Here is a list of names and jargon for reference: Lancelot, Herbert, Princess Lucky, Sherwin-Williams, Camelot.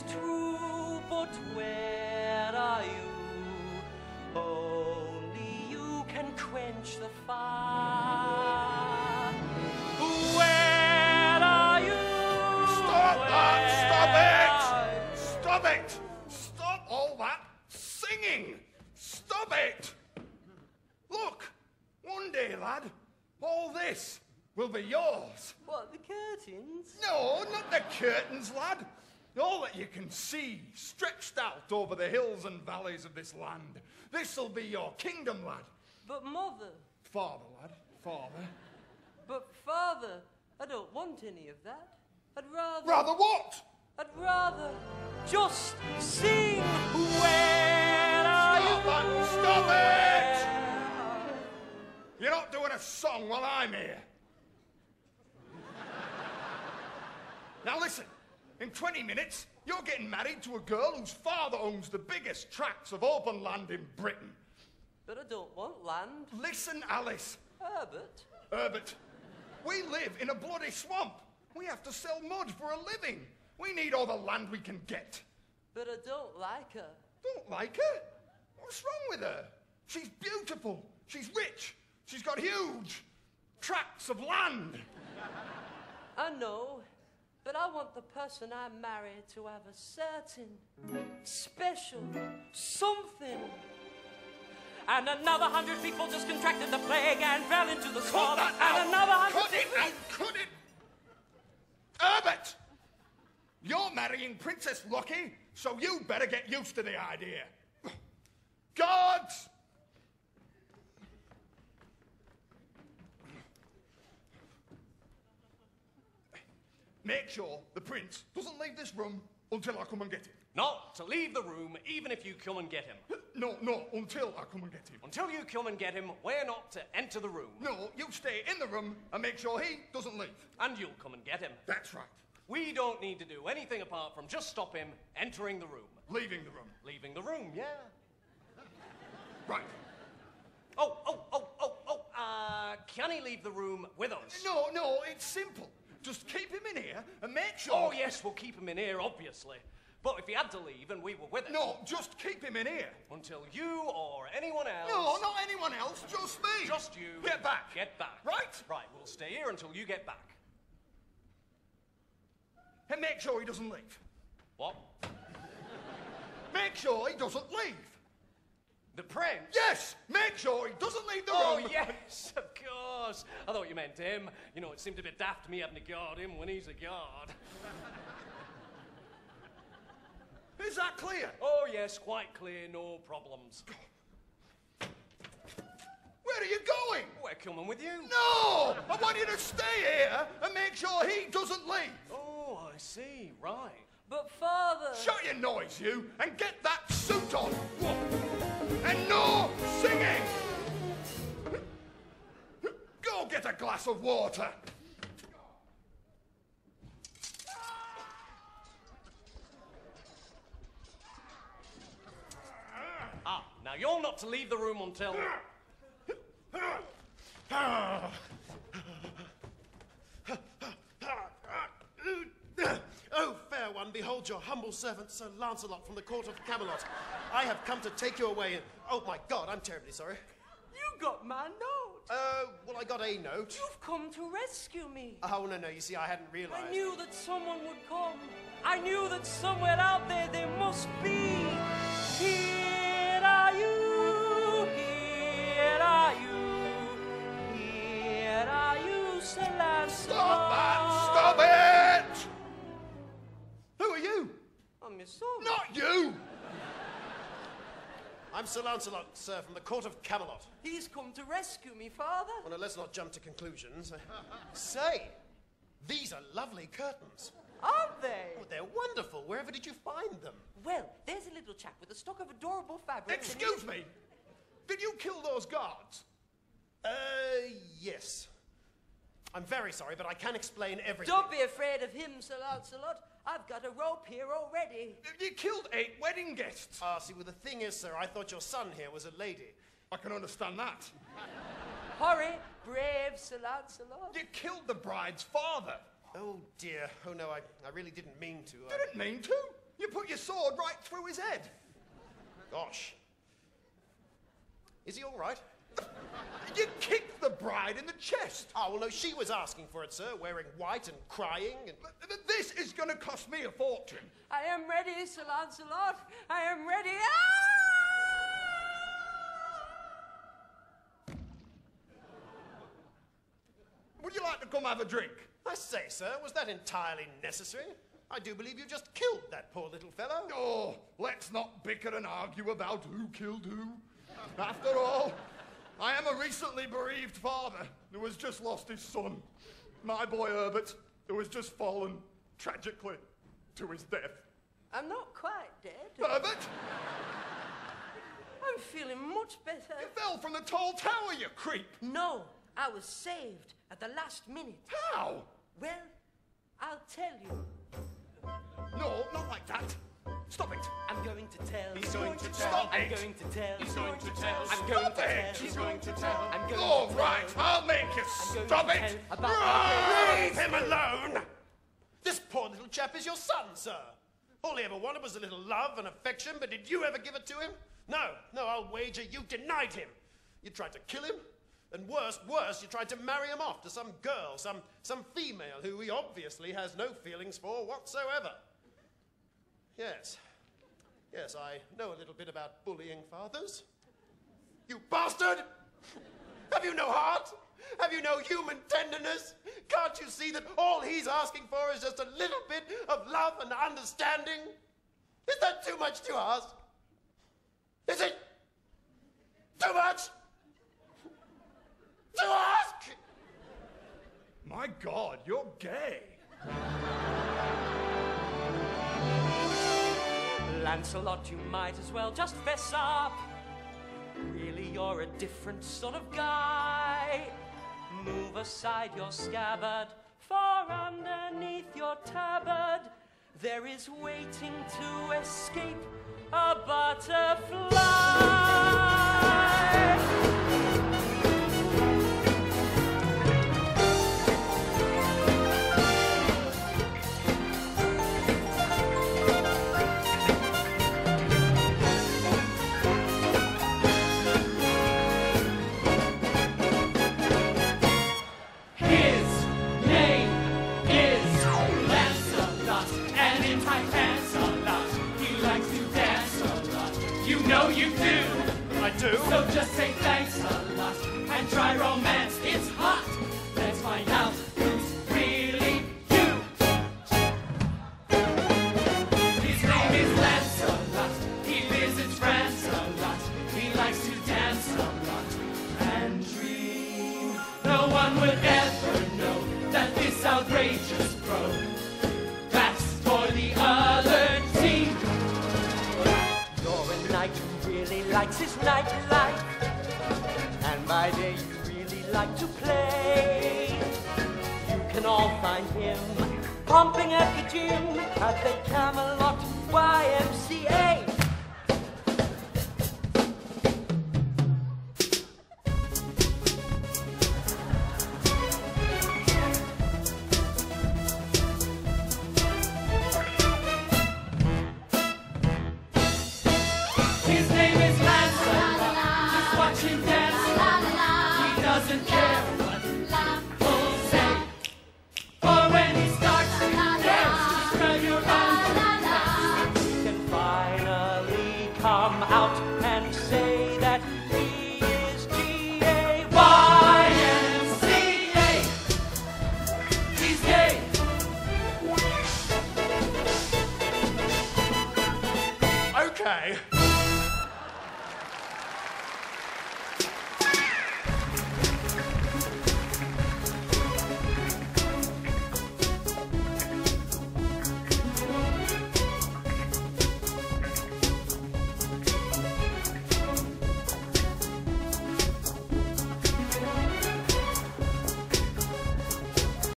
it's true, but where are you? Only you can quench the fire. Where are you? Stop that! Stop it! Stop it! Stop all that singing! Stop it! Look, one day, lad, all this will be yours. What, the curtains? No, not the curtains, lad. All that you can see stretched out over the hills and valleys of this land. This'll be your kingdom, lad. But mother... Father, lad, father. But father, I don't want any of that. I'd rather... Rather what? I'd rather just sing. Where are you? Stop that! Stop it! You're not doing a song while I'm here. Now listen, in 20 minutes, you're getting married to a girl whose father owns the biggest tracts of open land in Britain. But I don't want land. Listen, Alice. Herbert? Herbert, we live in a bloody swamp. We have to sell mud for a living. We need all the land we can get. But I don't like her. Don't like her? What's wrong with her? She's beautiful. She's rich. She's got huge tracts of land. I know. But I want the person I marry to have a certain, special something. And another 100 people just contracted the plague and fell into the swamp. And out. Another 100 people... Cut it! Herbert! You're marrying Princess Lucky, so you better get used to the idea. Guards! Make sure the prince doesn't leave this room until I come and get him. Not to leave the room, even if you come and get him. No, until I come and get him. Until you come and get him, we're not to enter the room. No, you stay in the room and make sure he doesn't leave. And you'll come and get him. That's right. We don't need to do anything apart from just stop him entering the room. Leaving the room. Leaving the room, yeah. Right. Oh, can he leave the room with us? No, it's simple. Just keep him in here and make sure... Oh, yes, we'll keep him in here, obviously. But if he had to leave and we were with him... No, just keep him in here. Until you or anyone else... No, not anyone else, just me. Just you. Get back. Get back. Right? Right, we'll stay here until you get back. And make sure he doesn't leave. What? Make sure he doesn't leave. The prince? Yes! Make sure he doesn't leave the room! Oh, yes, of course! I thought you meant him. You know, it seemed a bit daft me having to guard him when he's a guard. Is that clear? Oh, yes, quite clear. No problems. Where are you going? We're coming with you. No! I want you to stay here and make sure he doesn't leave. Oh, I see. Right. But, Father... Shut your noise, you, and get that suit on! And no singing! Go get a glass of water! Ah, now you're not to leave the room until... Oh, fair one, behold your humble servant, Sir Lancelot, from the court of Camelot. I have come to take you away and... Oh, my God, I'm terribly sorry. You got my note. Well, I got a note. You've come to rescue me. Oh, no, you see, I hadn't realized. I knew that someone would come. I knew that somewhere out there, there must be. Here are you, here are you, here are you, Sir Lancelot. Stop that! Stop it! Who are you? I'm your son. Not you! I'm Sir Lancelot, sir, from the court of Camelot. He's come to rescue me, father. Well, no, let's not jump to conclusions. Say, these are lovely curtains. Aren't they? Oh, they're wonderful. Wherever did you find them? Well, there's a little chap with a stock of adorable fabrics. Excuse me! Did you kill those guards? Yes. I'm very sorry, but I can explain everything. Don't be afraid of him, Sir Lancelot. I've got a rope here already. You killed 8 wedding guests. Ah, see, well, the thing is, sir, I thought your son here was a lady. I can understand that. Hurry, brave Sir Lancelot. You killed the bride's father. Oh, dear. Oh, no, I really didn't mean to. Didn't mean to? You put your sword right through his head. Gosh. Is he all right? You kicked the bride in the chest. Oh, well, no, she was asking for it, sir, wearing white and crying. And... But this is going to cost me a fortune. I am ready, Sir Lancelot. I am ready. Ah! Would you like to come have a drink? I say, sir, was that entirely necessary? I do believe you just killed that poor little fellow. Oh, let's not bicker and argue about who killed who. After all... I am a recently bereaved father who has just lost his son, my boy Herbert, who has just fallen, tragically, to his death. I'm not quite dead. Herbert? I'm feeling much better. You fell from the tall tower, you creep. No, I was saved at the last minute. How? Well, I'll tell you. No, not like that. Stop it! I'm going to tell. He's going to tell. Stop it! I'm going to tell. He's going to tell. I'm going to tell. He's going to tell. I'm going to tell. All right, I'll make you stop it! Leave him alone! This poor little chap is your son, sir. All he ever wanted was a little love and affection, but did you ever give it to him? No, no, I'll wager you denied him. You tried to kill him, and worse, you tried to marry him off to some girl, some female who he obviously has no feelings for whatsoever. Yes, I know a little bit about bullying fathers. You bastard! Have you no heart? Have you no human tenderness? Can't you see that all he's asking for is just a little bit of love and understanding? Is that too much to ask? Is it too much to ask? My God, you're gay. Lancelot, you might as well just fess up. Really, you're a different sort of guy. Move aside your scabbard, for underneath your tabard there is waiting to escape a butterfly. So just say thanks a lot and try romance, it's hot. Let's find out who's really you. His name is Lancelot, he lives in France a lot. He likes to dance a lot and dream. No one would ever know that this outrageous bro that's for the other team. You're a knight who really likes his night life, and by day you really like to play. You can all find him pumping at the gym at the Camelot